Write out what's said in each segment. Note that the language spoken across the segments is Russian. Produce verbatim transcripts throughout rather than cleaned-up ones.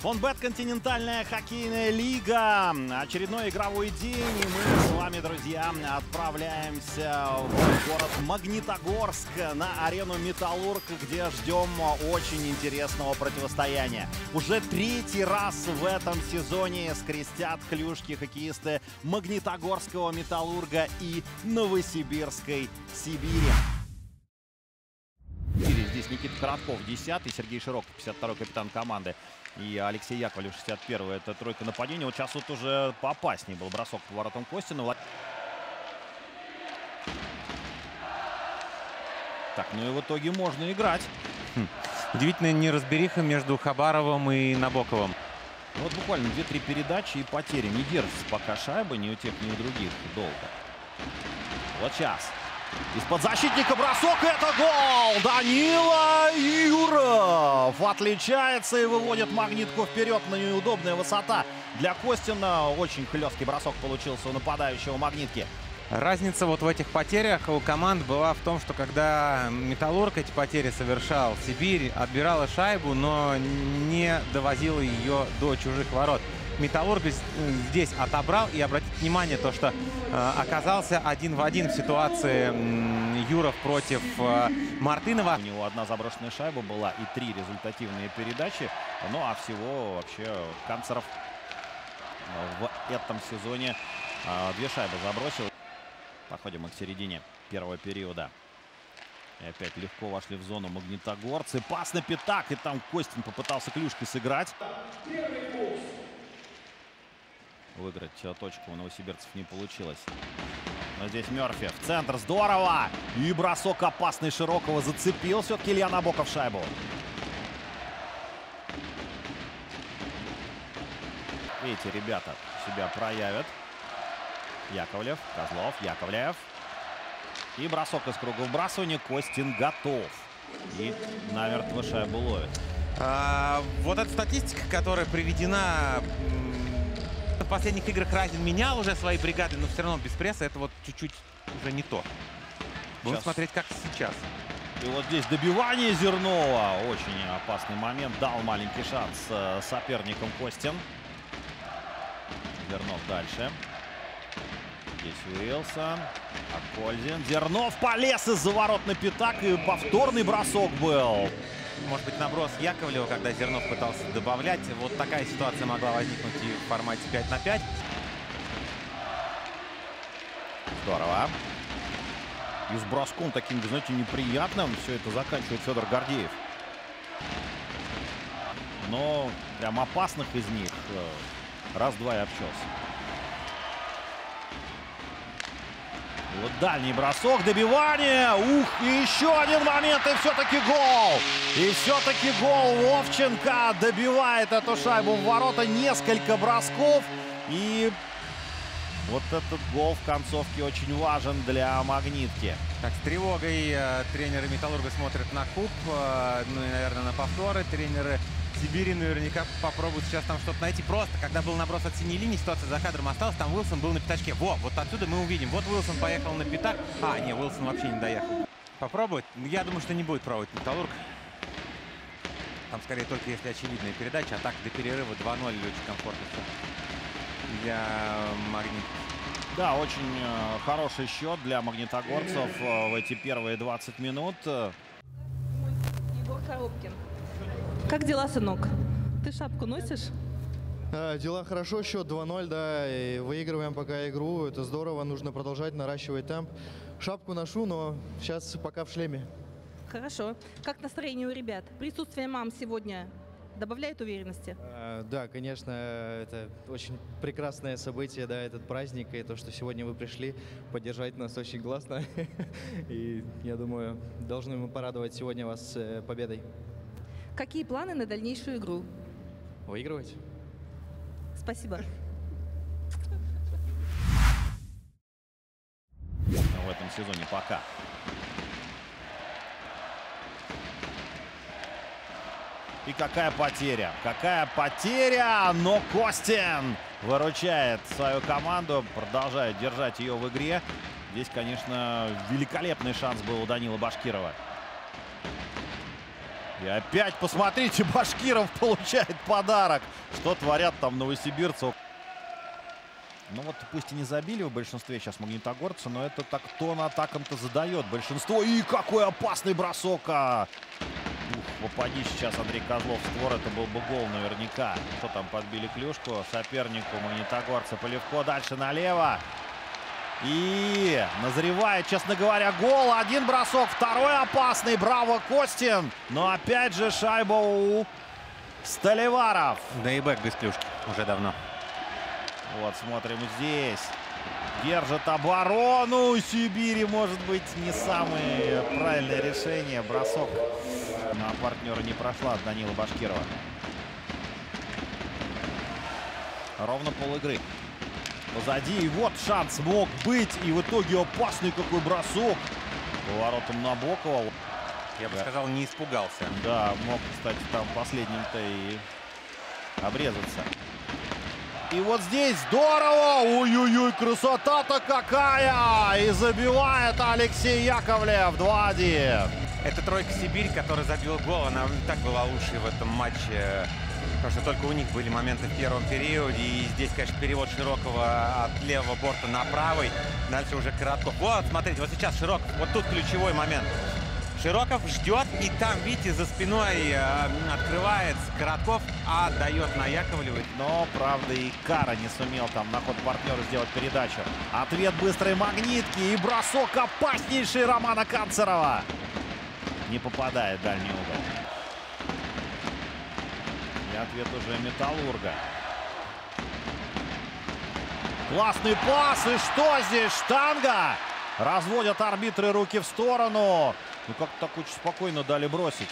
Фонбет, континентальная хоккейная лига. Очередной игровой день. И мы с вами, друзья, отправляемся в город Магнитогорск на арену «Металлург», где ждем очень интересного противостояния. Уже третий раз в этом сезоне скрестят клюшки хоккеисты Магнитогорского «Металлурга» и Новосибирской Сибири. Здесь Никита Хоровков, десятый, Сергей Широк, пятьдесят второй капитан команды, и Алексей Яковлев, шестьдесят первый. Это тройка нападения. Вот сейчас вот уже поопаснее был бросок по воротам Костина. Так, ну и в итоге можно играть. Хм. Удивительная неразбериха между Хабаровым и Набоковым. Вот буквально две-три передачи и потери. Не держится пока шайба ни у тех, ни у других долго. Вот сейчас. Из-под защитника бросок, это гол! Данила Юров отличается и выводит «Магнитку» вперед. На неудобная высота для Костина. Очень хлесткий бросок получился у нападающего «Магнитки». Разница вот в этих потерях у команд была в том, что когда «Металлург» эти потери совершал, Сибирь отбирала шайбу, но не довозила ее до чужих ворот. «Металлург» здесь отобрал, и обратите внимание, то, что э, оказался один в один в ситуации э, Юров против э, Мартынова. У него одна заброшенная шайба была и три результативные передачи. Ну а всего вообще Канцеров в этом сезоне э, две шайбы забросил. Подходим к середине первого периода. И опять легко вошли в зону магнитогорцы. Пас на пятак, и там Костин попытался клюшкой сыграть. Выиграть точку у новосибирцев не получилось. Но здесь Марфия в центр. Здорово! И бросок опасный Широкого. Зацепил все-таки Илья Набоков шайбу. Эти ребята себя проявят. Яковлев, Козлов, Яковлев. И бросок из круга вбрасывания. Костин готов. И намертво шайбу ловит. А, вот эта статистика, которая приведена... В последних играх Разин менял уже свои бригады, но все равно без пресса это вот чуть-чуть уже не то. Будем сейчас смотреть, как сейчас. И вот здесь добивание Зернова. Очень опасный момент. Дал маленький шанс соперникам Костин. Зернов дальше. Здесь Уилсон. Акользин. Зернов полез из-за ворот на пятак. И повторный бросок был. Может быть, наброс Яковлева, когда Зернов пытался добавлять. Вот такая ситуация могла возникнуть и в формате пять на пять. Здорово. И с броском таким, знаете, неприятным. Все это заканчивает Федор Гордеев. Но прям опасных из них раз-два и обчелся. Вот дальний бросок, добивание, ух, и еще один момент, и все-таки гол. И все-таки гол. Ловченко добивает эту шайбу в ворота, несколько бросков. И вот этот гол в концовке очень важен для «Магнитки». Так, с тревогой тренеры «Металлурга» смотрят на куб, ну и, наверное, на повторы. Тренеры Сибири наверняка попробуют сейчас там что-то найти. Просто, когда был наброс от синей линии, ситуация за кадром осталась, там Уилсон был на пятачке. Во, вот отсюда мы увидим. Вот Уилсон поехал на пятак. А, нет, Уилсон вообще не доехал. Попробовать? Я думаю, что не будет пробовать «Металлург». Там, скорее, только если очевидная передача. А так, до перерыва два-ноль очень комфортно для «Магнитки». Да, очень хороший счет для магнитогорцев в эти первые двадцать минут. Егор Коробкин. Как дела, сынок? Ты шапку носишь? Да, дела хорошо, счет два-ноль, да, и выигрываем пока игру, это здорово, нужно продолжать наращивать темп. Шапку ношу, но сейчас пока в шлеме. Хорошо. Как настроение у ребят? Присутствие мам сегодня добавляет уверенности? А, да, конечно, это очень прекрасное событие, да, этот праздник, и то, что сегодня вы пришли поддержать нас очень гласно. И я думаю, должны мы порадовать сегодня вас победой. Какие планы на дальнейшую игру? Выигрывать. Спасибо. В этом сезоне пока. И какая потеря. Какая потеря, но Костин выручает свою команду, продолжает держать ее в игре. Здесь, конечно, великолепный шанс был у Данила Башкирова. И опять, посмотрите, Башкиров получает подарок. Что творят там новосибирцев. Ну вот, пусть и не забили в большинстве сейчас магнитогорцы, но это так тон атакам-то задает большинство. И какой опасный бросок! А! Ух, попади сейчас Андрей Козлов в створ, это был бы гол наверняка. Что там, подбили клюшку сопернику магнитогорца. Полевко дальше налево. И назревает, честно говоря, гол. Один бросок, второй опасный. Браво, Костин. Но опять же шайба у Сталеваров. Да и бэк без клюшки уже давно. Вот, смотрим здесь. Держит оборону. Сибири, может быть, не самое правильное решение. Бросок на партнера не прошла от Данила Башкирова. Ровно полигры. Позади. И вот шанс мог быть. И в итоге опасный какой бросок. Поворотом Набокова. Я бы да. сказал, не испугался. Да, мог, кстати, там последним-то и обрезаться. И вот здесь здорово. Ой-ой-ой, красота-то какая. И забивает Алексей Яковлев. два-один. Это тройка Сибирь, которая забила гол. Она и так была лучшей в этом матче. Потому что только у них были моменты в первом периоде. И здесь, конечно, перевод Широкова от левого борта на правый. Дальше уже Коротков. Вот, смотрите, вот сейчас Широков. Вот тут ключевой момент. Широков ждет. И там, видите, за спиной открывается Коротков. А дает на Яковлева. Но, правда, и Кара не сумел там на ход партнера сделать передачу. Ответ быстрой магнитки. И бросок опаснейший Романа Канцерова. Не попадает в дальний угол. Ответ уже Металлурга. Классный пас. И что здесь? Штанга. Разводят арбитры руки в сторону. Ну как так очень спокойно дали бросить.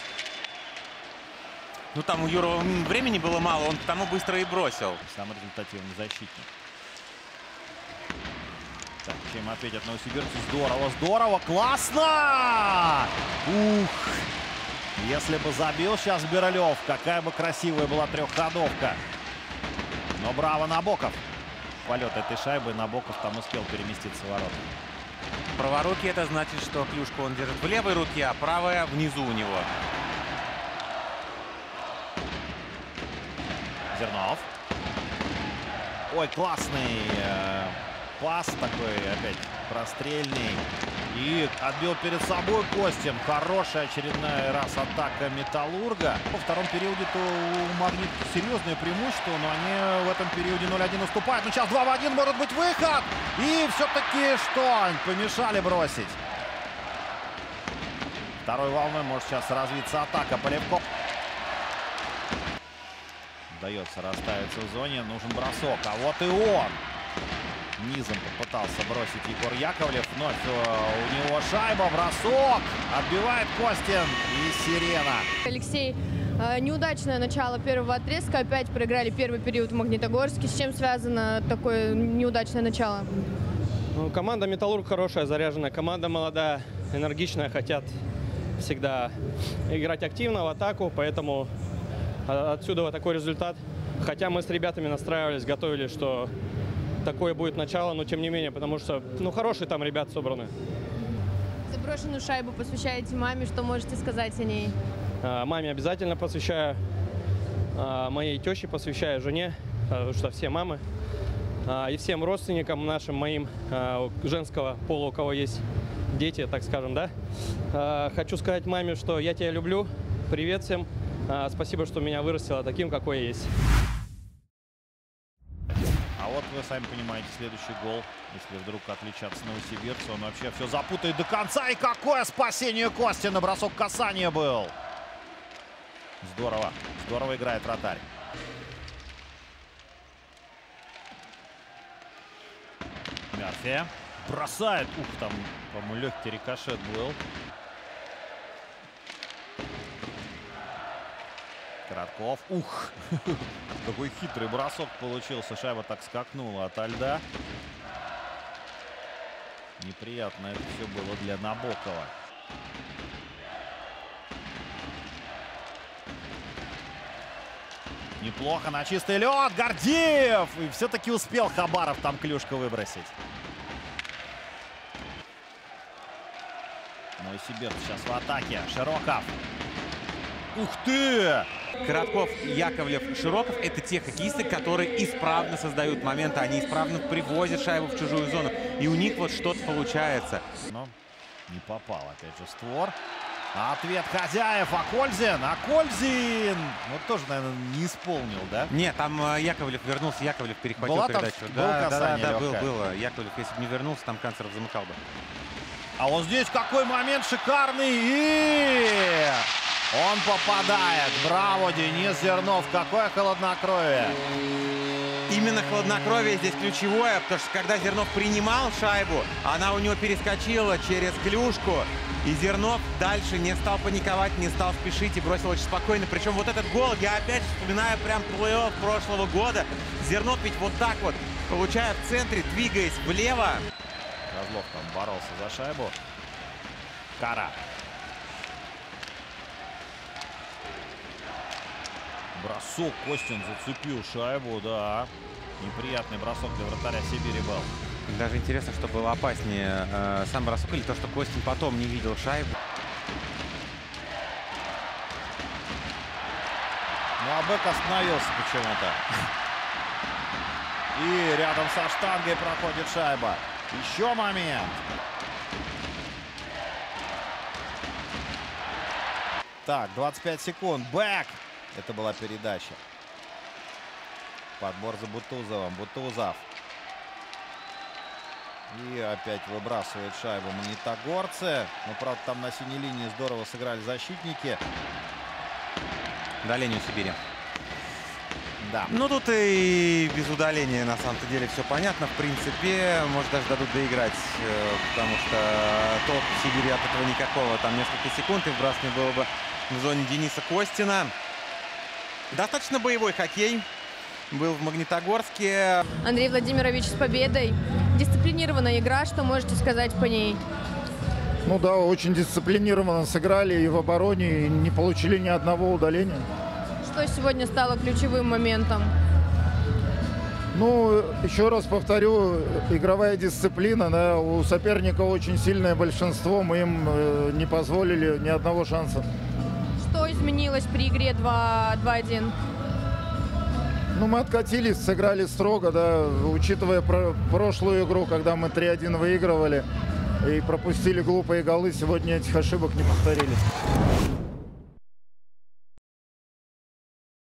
Ну там у Юрова времени было мало. Он потому быстро и бросил. Самый результативный защитник. Так, чем ответят новосибирцы? Здорово, здорово. Классно! Ух! Если бы забил сейчас Берлёв, какая бы красивая была трехходовка. Но браво Набоков. Полет этой шайбы, Набоков там успел переместиться в ворота. Праворуки — это значит, что клюшку он держит в левой руке, а правая внизу у него. Зернов. Ой, классный э, пас такой, опять прострельный. И отбил перед собой Костин. Хорошая очередная раз атака Металлурга. Во втором периоде-то у Магнитки серьезное преимущество, но они в этом периоде ноль-один уступают. Но сейчас два в один, может быть, выход. И все-таки что? Помешали бросить. Второй волной может сейчас развиться атака. Полевко. Удается расставиться в зоне. Нужен бросок. А вот и он. Низом попытался бросить Егор Яковлев. Вновь у него шайба, бросок. Отбивает Костин и сирена. Алексей, неудачное начало первого отрезка. Опять проиграли первый период в Магнитогорске. С чем связано такое неудачное начало? Ну, команда «Металлург» хорошая, заряженная. Команда молодая, энергичная. Хотят всегда играть активно в атаку. Поэтому отсюда вот такой результат. Хотя мы с ребятами настраивались, готовили, что... такое будет начало, но тем не менее, потому что, ну, хорошие там ребят собраны. Заброшенную шайбу посвящаете маме, что можете сказать о ней? А, маме обязательно посвящаю, а, моей теще посвящаю, жене, потому что все мамы, а, и всем родственникам нашим, моим, а, женского пола, у кого есть дети, так скажем, да. А, хочу сказать маме, что я тебя люблю, привет всем, а, спасибо, что меня вырастила таким, какой я есть. Вы сами понимаете, следующий гол, если вдруг отличаться новосибирцу, он вообще все запутает до конца. И какое спасение Костина! Бросок касания был. Здорово. Здорово играет Ротарь. Марфия бросает. Ух, там, по-моему, легкий рикошет был. Коротков. Ух! Какой хитрый бросок получился. Шайба так скакнула ото льда. Неприятно это все было для Набокова. Неплохо на чистый лед. Гордеев! И все-таки успел Хабаров там клюшку выбросить. Новосибирцы сейчас в атаке. Широков. Ух ты! Коротков, Яковлев, Широков – это те хоккеисты, которые исправно создают моменты. Они исправно привозят шайбу в чужую зону. И у них вот что-то получается. Но не попал опять же створ. Ответ хозяев. Акользин. Акользин. Вот тоже, наверное, не исполнил, да? Нет, там Яковлев вернулся. Яковлев перехватил Была передачу. Там, да, да, да, да, был, было. Яковлев, если бы не вернулся, там Канцеров замыкал бы. А вот здесь какой момент шикарный. И... он попадает. Браво, Денис Зернов. Какое холоднокровие. Именно холоднокровие здесь ключевое, потому что когда Зернов принимал шайбу, она у него перескочила через клюшку. И Зернов дальше не стал паниковать, не стал спешить и бросил очень спокойно. Причем вот этот гол, я опять вспоминаю прям плей-офф прошлого года. Зернов ведь вот так вот, получая в центре, двигаясь влево. Козлов там боролся за шайбу. Кара. Бросок Костин зацепил шайбу, да. Неприятный бросок для вратаря Сибири был. Даже интересно, что было опаснее, э, сам бросок или то, что Костин потом не видел шайбу. Ну, Набоков остановился почему-то. И рядом со штангой проходит шайба. Еще момент. Так, двадцать пять секунд. Бэк. Это была передача. Подбор за Бутузовым. Бутузов. И опять выбрасывает шайбу магнитогорцы. Но, правда, там на синей линии здорово сыграли защитники. Удаление у Сибири. Да. Ну, тут и без удаления, на самом-то деле, все понятно. В принципе, может, даже дадут доиграть. Потому что толк в Сибири от этого никакого. Там несколько секунд и вбрасывание было бы в зоне Дениса Костина. Достаточно боевой хоккей был в Магнитогорске. Андрей Владимирович, с победой. Дисциплинированная игра, что можете сказать по ней? Ну да, очень дисциплинированно сыграли и в обороне, и не получили ни одного удаления. Что сегодня стало ключевым моментом? Ну, еще раз повторю, игровая дисциплина. Да, у соперника очень сильное большинство, мы им э, не позволили ни одного шанса. Что изменилось при игре два-один? Ну, мы откатились, сыграли строго, да, учитывая про прошлую игру, когда мы три-один выигрывали и пропустили глупые голы, сегодня этих ошибок не повторились.